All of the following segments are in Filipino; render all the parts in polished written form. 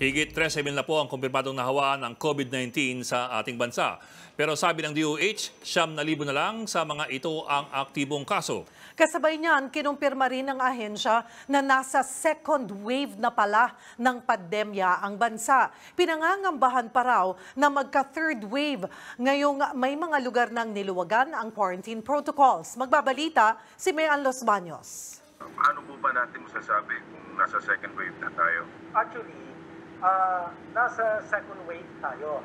Higit 13,000 na po ang kumpirmadong nahawaan ng COVID-19 sa ating bansa. Pero sabi ng DOH, 9,000 na lang sa mga ito ang aktibong kaso. Kasabay niyan, kinumpirma rin ng ahensya na nasa second wave na pala ng pandemya ang bansa. Pinangangambahan pa raw na magka-third wave. Ngayong may mga lugar nang niluwagan ang quarantine protocols. Magbabalita si Marie Ann Los Baños. Ano po ba natin masasabi kung nasa second wave na tayo? Actually, nasa second wave tayo.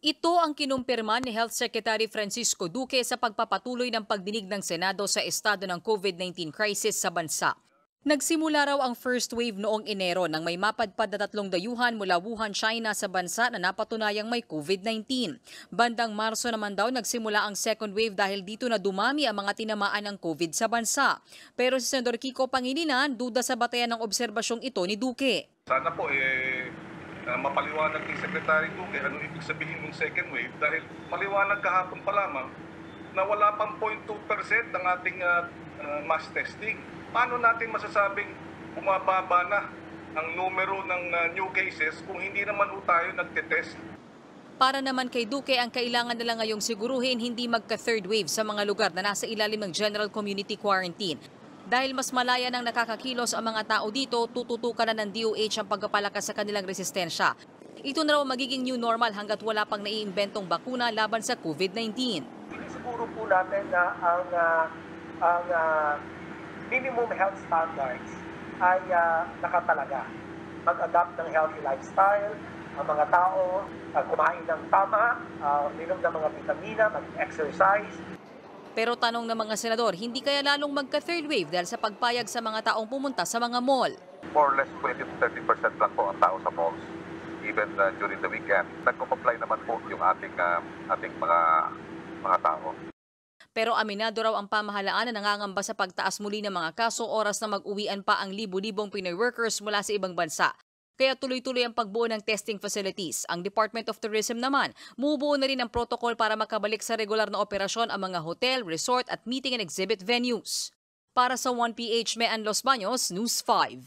Ito ang kinumpirma ni Health Secretary Francisco Duque sa pagpapatuloy ng pagdinig ng Senado sa estado ng COVID-19 crisis sa bansa. Nagsimula raw ang first wave noong Enero nang may mapadpad na 3 dayuhan mula Wuhan, China sa bansa na napatunayang may COVID-19. Bandang Marso naman daw nagsimula ang second wave dahil dito na dumami ang mga tinamaan ng COVID sa bansa. Pero si Senador Kiko Pangilinan duda sa batayan ng obserbasyong ito ni Duque. Sana po mapaliwanag ni Secretary Duque ano ibig sabihin ng second wave dahil paliwanag kahapon pa lamang na wala pang 0.2% ng ating mass testing. Paano natin masasabing bumababa na ang numero ng new cases kung hindi naman tayo nagtetest? Para naman kay Duque, ang kailangan na lang ngayong siguruhin hindi magka-third wave sa mga lugar na nasa ilalim ng general community quarantine. Dahil mas malaya ng nakakakilos ang mga tao dito, tututukan na ng DOH ang pagpapalakas sa kanilang resistensya. Ito na raw magiging new normal hanggat wala pang naiimbentong bakuna laban sa COVID-19. Siguro po natin na ang minimum health standards ay nakatalaga. Mag-adapt ng healthy lifestyle, ang mga tao, kumain ng tama, minum ng mga vitamina, mag-exercise. Pero tanong ng mga senador, hindi kaya lalong magka-third wave dahil sa pagpayag sa mga taong pumunta sa mga mall? More or less 20-30% lang po ang tao sa malls, even during the weekend. Nagko-comply naman po yung ating mga tao. Pero aminado raw ang pamahalaan na nangangamba sa pagtaas muli ng mga kaso oras na mag-uwian pa ang libu-libong Pinoy workers mula sa ibang bansa. Kaya tuloy-tuloy ang pagbuo ng testing facilities. Ang Department of Tourism naman, mubuo na rin ang protocol para makabalik sa regular na operasyon ang mga hotel, resort at meeting and exhibit venues. Para sa 1PH, Marie Ann Los Baños, News 5.